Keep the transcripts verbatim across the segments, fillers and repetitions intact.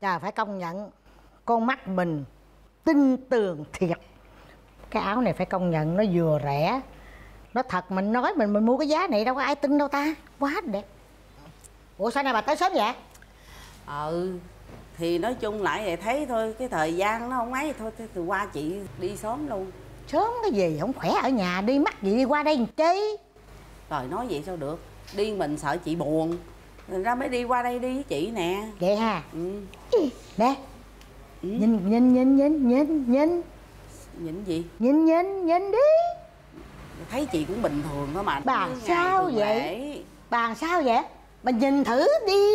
Và phải công nhận con mắt mình tin tưởng thiệt. Cái áo này phải công nhận nó vừa rẻ, nó thật. Mình nói mình mình mua cái giá này đâu có ai tin đâu ta. Quá đẹp. Ủa sao nay bà tới sớm vậy? Ừ thì nói chung lại vậy, thấy thôi cái thời gian nó không ấy thôi, từ qua chị đi sớm luôn. Sớm cái gì, không khỏe ở nhà đi, mắc gì đi qua đây làm chi. Rồi nói vậy sao được, đi mình sợ chị buồn nên ra mới đi qua đây đi với chị nè. Vậy ha. Ừ. Nè. Ừ. Nhìn nhìn nhìn nhìn nhìn nhìn nhìn gì? Nhìn nhìn nhìn đi. Thấy chị cũng bình thường đó mà. Bà sao vậy? Lễ. Bà sao vậy? Bà nhìn thử đi.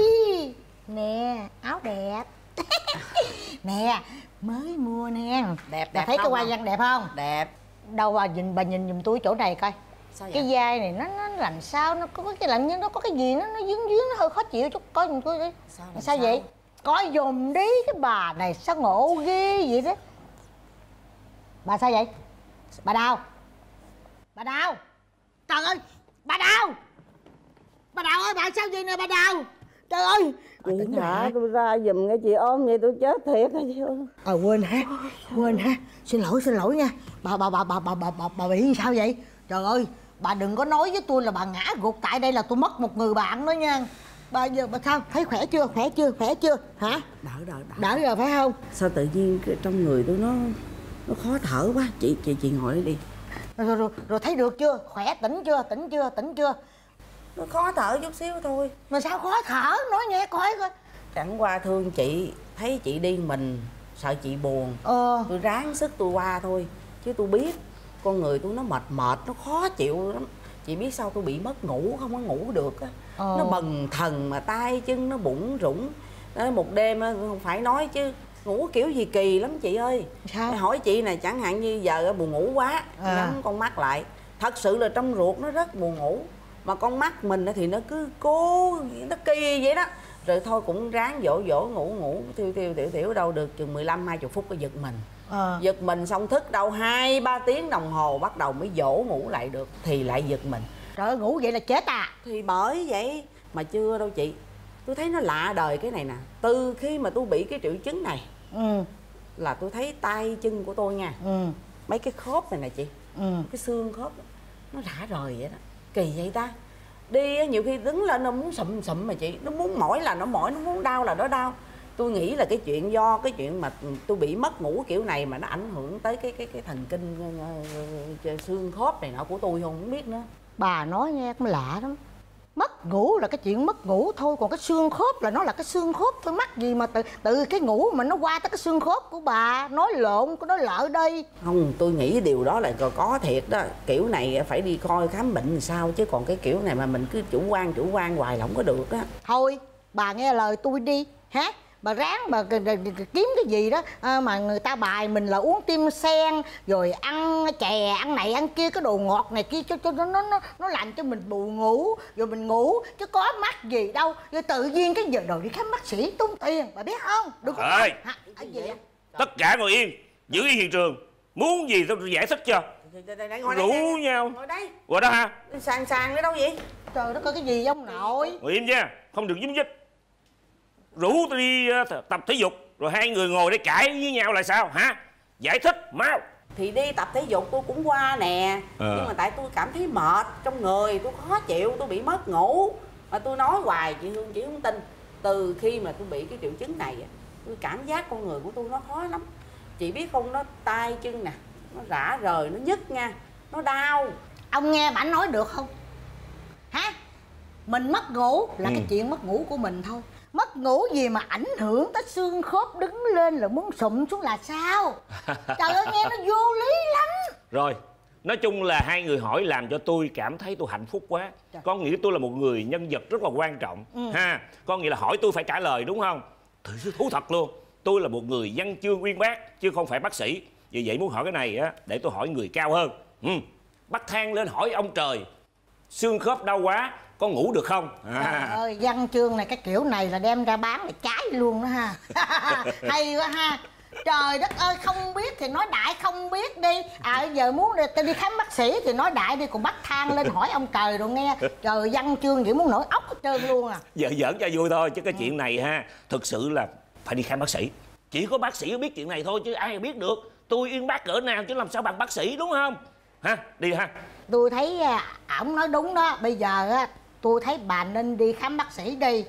Nè, áo đẹp. Nè, mới mua nè. Đẹp, bà đẹp. Thấy cái hoa văn đẹp không? Đẹp. Đâu bà nhìn, bà nhìn dùm tôi chỗ này coi. Sao vậy? Cái vai này nó nó làm sao, nó có cái làm như nó có cái gì nó nó dướng dướng, nó hơi khó chịu chút, coi dùm tôi đi. Sao, sao, sao vậy? Coi dùm đi, cái bà này sao ngộ ghê vậy đó. Bà sao vậy? Bà Đào. Bà Đào. Trời ơi, bà Đào. Bà Đào ơi, bà sao vậy nè bà Đào. Trời ơi. Chị thả tôi ra giùm nghe, chị ôm vậy tôi chết thiệt hả chị ơi. Ờ quên ha, quên ha. Xin lỗi, xin lỗi nha. Bà bà bà bà bà bà bà, bà bị sao vậy? Trời ơi, bà đừng có nói với tôi là bà ngã gục tại đây là tôi mất một người bạn đó nha. Bà giờ bà sao? Thấy khỏe chưa? Khỏe chưa? Khỏe chưa? Hả? Đỡ đỡ đỡ. Đỡ rồi phải không? Sao tự nhiên trong người tôi nó nó khó thở quá. Chị chị chị ngồi đi. Rồi, rồi, rồi, rồi thấy được chưa? Khỏe, tỉnh chưa? Tỉnh chưa? Tỉnh chưa? Nó khó thở chút xíu thôi. Mà sao khó thở? Nói nghe coi coi. Chẳng qua thương chị, thấy chị đi mình sợ chị buồn. Ờ. Tôi ráng sức tôi qua thôi. Chứ tôi biết con người tôi nó mệt mệt, nó khó chịu lắm. Chị biết sao tôi bị mất ngủ, không có ngủ được á. Ờ. Nó bần thần mà tay chân nó bủng rủng. Một đêm không phải nói chứ ngủ kiểu gì kỳ lắm chị ơi. Sao? Hỏi chị này, chẳng hạn như giờ buồn ngủ quá, à. Nhắm con mắt lại. Thật sự là trong ruột nó rất buồn ngủ. Mà con mắt mình thì nó cứ cố, nó kỳ vậy đó. Rồi thôi cũng ráng dỗ dỗ ngủ ngủ, tiêu tiêu tiểu tiểu đâu được chừng mười lăm hai mươi phút nó giật mình. À. Giật mình xong thức đâu hai ba tiếng đồng hồ bắt đầu mới dỗ ngủ lại được. Thì lại giật mình. Trời ơi, ngủ vậy là chết à. Thì bởi vậy mà chưa đâu chị. Tôi thấy nó lạ đời cái này nè. Từ khi mà tôi bị cái triệu chứng này, ừ. Là tôi thấy tay chân của tôi nha, ừ. Mấy cái khớp này nè chị, ừ. Cái xương khớp đó, nó rã rời vậy đó. Kỳ vậy ta. Đi nhiều khi đứng lên nó muốn sụm sụm mà chị. Nó muốn mỏi là nó mỏi, nó muốn đau là nó đau. Tôi nghĩ là cái chuyện do cái chuyện mà tôi bị mất ngủ kiểu này mà nó ảnh hưởng tới cái cái cái thần kinh xương khớp này nọ của tôi, không biết nữa. Bà nói nghe cũng lạ lắm. Mất ngủ là cái chuyện mất ngủ thôi, còn cái xương khớp là nó là cái xương khớp thôi, mắc gì mà từ từ cái ngủ mà nó qua tới cái xương khớp của bà. Nói lộn, có nói lỡ đây. Không, tôi nghĩ điều đó là có thiệt đó. Kiểu này phải đi coi khám bệnh sao chứ, còn cái kiểu này mà mình cứ chủ quan chủ quan hoài là không có được á. Thôi, bà nghe lời tôi đi, hả? Bà ráng bà kiếm cái gì đó mà người ta bài mình là uống tim sen rồi ăn chè ăn này ăn kia, cái đồ ngọt này kia cho cho nó nó nó làm cho mình buồn ngủ rồi mình ngủ, chứ có mắc gì đâu. Rồi tự nhiên cái giờ đồ đi khám bác sĩ tốn tiền, bà biết không? Đúng không? Ơi, tất cả ngồi yên, giữ yên hiện trường, muốn gì tôi giải thích cho. Rủ nhau ngồi đó ha, sàn sàn nữa đâu vậy? Trời đất ơi, cái gì ông nội? Ngồi im nha, không được dính dít. Rủ tôi đi tập thể dục rồi hai người ngồi để cãi với nhau là sao hả? Giải thích mau. Thì đi tập thể dục tôi cũng qua nè, ờ. Nhưng mà tại tôi cảm thấy mệt trong người, tôi khó chịu, tôi bị mất ngủ. Mà tôi nói hoài chị Hương chị không tin. Từ khi mà tôi bị cái triệu chứng này, tôi cảm giác con người của tôi nó khó lắm. Chị biết không, nó tay chân nè, nó rã rời, nó nhức nha, nó đau. Ông nghe bà nói được không? Hả? Mình mất ngủ là ừ. Cái chuyện mất ngủ của mình thôi. Mất ngủ gì mà ảnh hưởng tới xương khớp, đứng lên là muốn sụm xuống là sao? Trời ơi, nghe nó vô lý lắm. Rồi, nói chung là hai người hỏi làm cho tôi cảm thấy tôi hạnh phúc quá. Trời. Có nghĩa tôi là một người nhân vật rất là quan trọng, ừ. Ha. Có nghĩa là hỏi tôi phải trả lời đúng không? Thú thật luôn, tôi là một người văn chương uyên bác chứ không phải bác sĩ. Vì vậy muốn hỏi cái này á, để tôi hỏi người cao hơn. Ừ. Bắt thang lên hỏi ông trời, xương khớp đau quá có ngủ được không? À. Trời ơi, văn chương này, cái kiểu này là đem ra bán là cháy luôn đó ha. Hay quá ha. Trời đất ơi, không biết thì nói đại không biết đi. À giờ muốn tôi đi khám bác sĩ thì nói đại đi, còn bắt thang lên hỏi ông trời rồi nghe. Trời, văn chương vậy muốn nổi óc hết trơn luôn à. Giờ giỡn cho vui thôi chứ cái chuyện này ha, thực sự là phải đi khám bác sĩ. Chỉ có bác sĩ biết chuyện này thôi chứ ai biết được. Tôi yên bác cỡ nào chứ làm sao bằng bác sĩ, đúng không? Ha, đi ha. Tôi thấy ổng nói đúng đó. Bây giờ á, tôi thấy bà nên đi khám bác sĩ đi.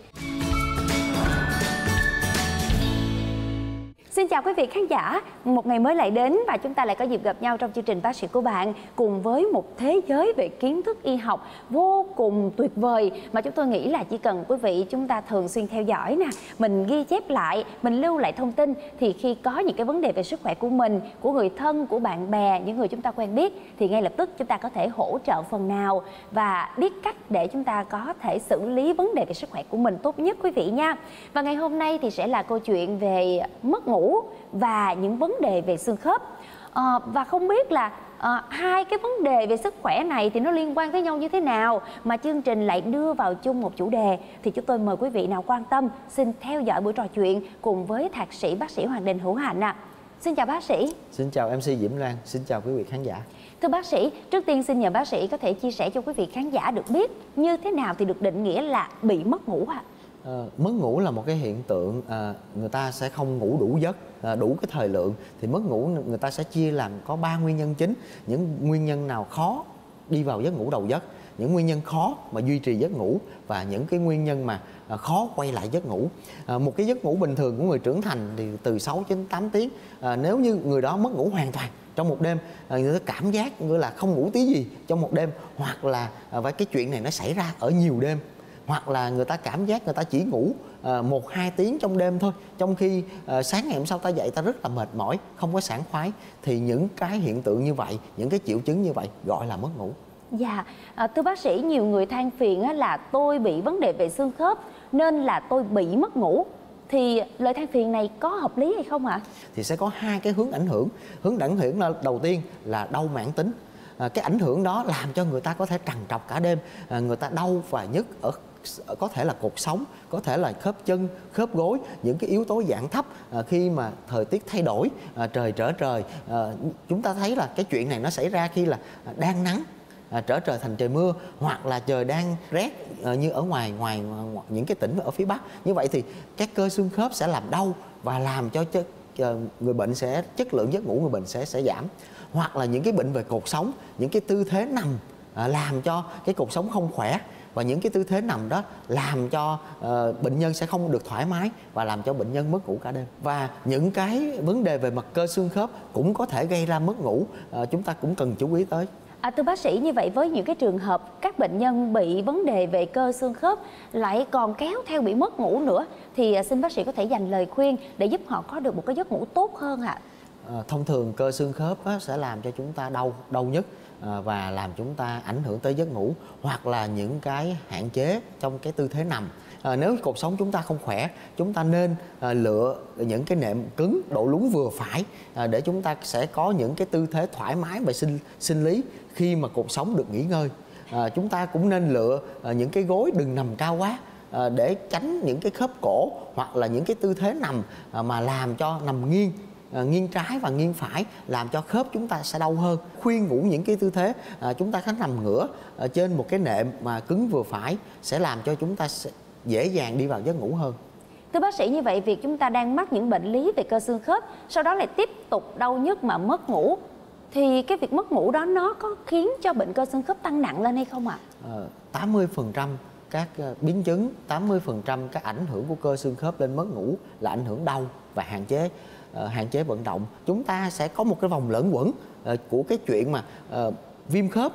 Xin chào quý vị khán giả, một ngày mới lại đến và chúng ta lại có dịp gặp nhau trong chương trình Bác sĩ của bạn cùng với một thế giới về kiến thức y học vô cùng tuyệt vời mà chúng tôi nghĩ là chỉ cần quý vị chúng ta thường xuyên theo dõi nè, mình ghi chép lại, mình lưu lại thông tin thì khi có những cái vấn đề về sức khỏe của mình, của người thân, của bạn bè, những người chúng ta quen biết thì ngay lập tức chúng ta có thể hỗ trợ phần nào và biết cách để chúng ta có thể xử lý vấn đề về sức khỏe của mình tốt nhất quý vị nha. Và ngày hôm nay thì sẽ là câu chuyện về mất ngủ và những vấn đề về xương khớp. À, và không biết là à, hai cái vấn đề về sức khỏe này thì nó liên quan tới nhau như thế nào mà chương trình lại đưa vào chung một chủ đề, thì chúng tôi mời quý vị nào quan tâm xin theo dõi buổi trò chuyện cùng với thạc sĩ bác sĩ Hoàng Đình Hữu Hạnh ạ. À. Xin chào bác sĩ. Xin chào em xê Diễm Lan, xin chào quý vị khán giả. Thưa bác sĩ, trước tiên xin nhờ bác sĩ có thể chia sẻ cho quý vị khán giả được biết như thế nào thì được định nghĩa là bị mất ngủ ạ. À? À, mất ngủ là một cái hiện tượng à, người ta sẽ không ngủ đủ giấc, à, đủ cái thời lượng. Thì mất ngủ người ta sẽ chia làm có ba nguyên nhân chính. Những nguyên nhân nào khó đi vào giấc ngủ đầu giấc, những nguyên nhân khó mà duy trì giấc ngủ, và những cái nguyên nhân mà à, khó quay lại giấc ngủ. à, Một cái giấc ngủ bình thường của người trưởng thành thì từ sáu đến tám tiếng. à, Nếu như người đó mất ngủ hoàn toàn trong một đêm, người ta cảm giác như là không ngủ tí gì trong một đêm, hoặc là à, và cái chuyện này nó xảy ra ở nhiều đêm, hoặc là người ta cảm giác người ta chỉ ngủ một hai tiếng trong đêm thôi, trong khi sáng ngày hôm sau ta dậy ta rất là mệt mỏi, không có sảng khoái, thì những cái hiện tượng như vậy, những cái triệu chứng như vậy gọi là mất ngủ. Dạ, à, thưa bác sĩ, nhiều người than phiền là tôi bị vấn đề về xương khớp nên là tôi bị mất ngủ, thì lời than phiền này có hợp lý hay không ạ? Thì sẽ có hai cái hướng ảnh hưởng. Hướng ảnh hưởng là đầu tiên là đau mãn tính. À, cái ảnh hưởng đó làm cho người ta có thể trằn trọc cả đêm, à, người ta đau và nhức ở có thể là cột sống, có thể là khớp chân, khớp gối, những cái yếu tố dạng thấp. À, khi mà thời tiết thay đổi, à, trời trở trời, à, chúng ta thấy là cái chuyện này nó xảy ra khi là đang nắng à, trở trời thành trời mưa, hoặc là trời đang rét à, như ở ngoài, ngoài ngoài những cái tỉnh ở phía Bắc. Như vậy thì các cơ xương khớp sẽ làm đau và làm cho chất, người bệnh sẽ chất lượng giấc ngủ người bệnh sẽ sẽ giảm. Hoặc là những cái bệnh về cột sống, những cái tư thế nằm à, làm cho cái cột sống không khỏe, và những cái tư thế nằm đó làm cho uh, bệnh nhân sẽ không được thoải mái và làm cho bệnh nhân mất ngủ cả đêm. Và những cái vấn đề về mặt cơ xương khớp cũng có thể gây ra mất ngủ, uh, chúng ta cũng cần chú ý tới. À, thưa bác sĩ, như vậy với những cái trường hợp các bệnh nhân bị vấn đề về cơ xương khớp lại còn kéo theo bị mất ngủ nữa, thì xin bác sĩ có thể dành lời khuyên để giúp họ có được một cái giấc ngủ tốt hơn ạ. À, thông thường cơ xương khớp á, sẽ làm cho chúng ta đau, đau nhất và làm chúng ta ảnh hưởng tới giấc ngủ, hoặc là những cái hạn chế trong cái tư thế nằm. À, nếu cột sống chúng ta không khỏe, chúng ta nên à, lựa những cái nệm cứng, độ lún vừa phải à, để chúng ta sẽ có những cái tư thế thoải mái về sinh sinh lý khi mà cột sống được nghỉ ngơi. À, chúng ta cũng nên lựa à, những cái gối đừng nằm cao quá à, để tránh những cái khớp cổ, hoặc là những cái tư thế nằm à, mà làm cho nằm nghiêng. À, nghiêng trái và nghiêng phải làm cho khớp chúng ta sẽ đau hơn. Khuyên ngủ những cái tư thế à, chúng ta khá nằm ngửa à, trên một cái nệm mà cứng vừa phải sẽ làm cho chúng ta sẽ dễ dàng đi vào giấc ngủ hơn. Thưa bác sĩ, như vậy việc chúng ta đang mắc những bệnh lý về cơ xương khớp, sau đó lại tiếp tục đau nhức mà mất ngủ, thì cái việc mất ngủ đó nó có khiến cho bệnh cơ xương khớp tăng nặng lên hay không ạ? À? À, tám mươi phần trăm các biến chứng, tám mươi phần trăm các ảnh hưởng của cơ xương khớp lên mất ngủ là ảnh hưởng đau và hạn chế hạn chế vận động. Chúng ta sẽ có một cái vòng lẫn quẩn của cái chuyện mà viêm khớp,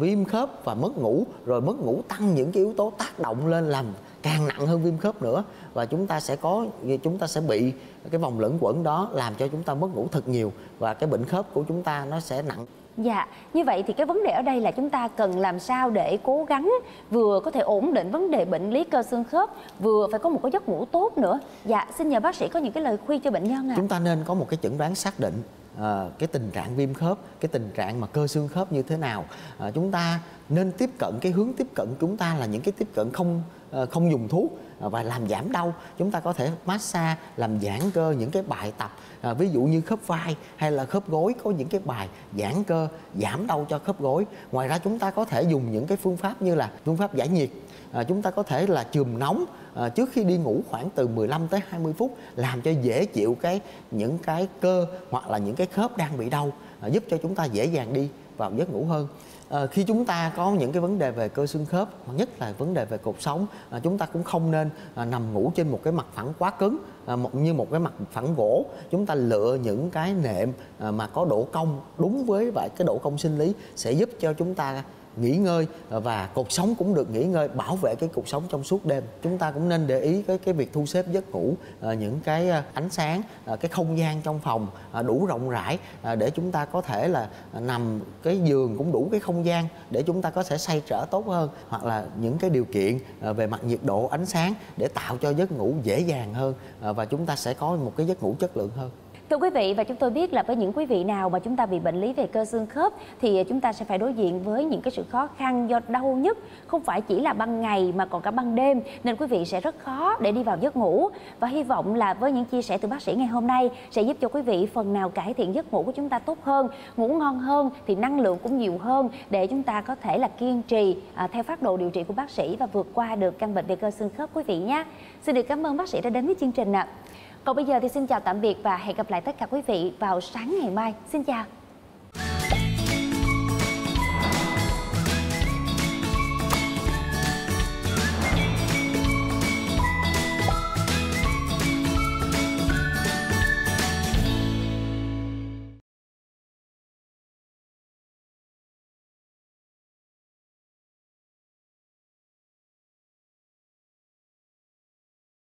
viêm khớp và mất ngủ, rồi mất ngủ tăng những cái yếu tố tác động lên làm càng nặng hơn viêm khớp nữa, và chúng ta sẽ có chúng ta sẽ bị cái vòng lẫn quẩn đó làm cho chúng ta mất ngủ thật nhiều, và cái bệnh khớp của chúng ta nó sẽ nặng. Dạ, như vậy thì cái vấn đề ở đây là chúng ta cần làm sao để cố gắng vừa có thể ổn định vấn đề bệnh lý cơ xương khớp, vừa phải có một cái giấc ngủ tốt nữa. Dạ, xin nhờ bác sĩ có những cái lời khuyên cho bệnh nhân ạ. À. Chúng ta nên có một cái chẩn đoán xác định à, cái tình trạng viêm khớp, cái tình trạng mà cơ xương khớp như thế nào. À, chúng ta nên tiếp cận, cái hướng tiếp cận chúng ta là những cái tiếp cận không không dùng thuốc và làm giảm đau. Chúng ta có thể massage, làm giãn cơ, những cái bài tập à, ví dụ như khớp vai hay là khớp gối, có những cái bài giãn cơ giảm đau cho khớp gối. Ngoài ra chúng ta có thể dùng những cái phương pháp như là phương pháp giải nhiệt, à, chúng ta có thể là chườm nóng à, trước khi đi ngủ khoảng từ mười lăm tới hai mươi phút, làm cho dễ chịu cái những cái cơ hoặc là những cái khớp đang bị đau, à, giúp cho chúng ta dễ dàng đi vào giấc ngủ hơn. À, khi chúng ta có những cái vấn đề về cơ xương khớp, nhất là vấn đề về cột sống, à, chúng ta cũng không nên à, nằm ngủ trên một cái mặt phẳng quá cứng, à, một, như một cái mặt phẳng gỗ. Chúng ta lựa những cái nệm à, mà có độ cong đúng với vậy, cái độ cong sinh lý sẽ giúp cho chúng ta nghỉ ngơi và cột sống cũng được nghỉ ngơi, bảo vệ cái cột sống trong suốt đêm. Chúng ta cũng nên để ý cái cái việc thu xếp giấc ngủ, những cái ánh sáng, cái không gian trong phòng đủ rộng rãi để chúng ta có thể là nằm, cái giường cũng đủ cái không gian để chúng ta có thể xoay trở tốt hơn, hoặc là những cái điều kiện về mặt nhiệt độ, ánh sáng để tạo cho giấc ngủ dễ dàng hơn và chúng ta sẽ có một cái giấc ngủ chất lượng hơn. Thưa quý vị, và chúng tôi biết là với những quý vị nào mà chúng ta bị bệnh lý về cơ xương khớp thì chúng ta sẽ phải đối diện với những cái sự khó khăn do đau nhức không phải chỉ là ban ngày mà còn cả ban đêm, nên quý vị sẽ rất khó để đi vào giấc ngủ. Và hy vọng là với những chia sẻ từ bác sĩ ngày hôm nay sẽ giúp cho quý vị phần nào cải thiện giấc ngủ của chúng ta tốt hơn, ngủ ngon hơn thì năng lượng cũng nhiều hơn để chúng ta có thể là kiên trì theo phác đồ điều trị của bác sĩ và vượt qua được căn bệnh về cơ xương khớp quý vị nhé. Xin được cảm ơn bác sĩ đã đến với chương trình ạ. Còn bây giờ thì xin chào tạm biệt và hẹn gặp lại tất cả quý vị vào sáng ngày mai. Xin chào!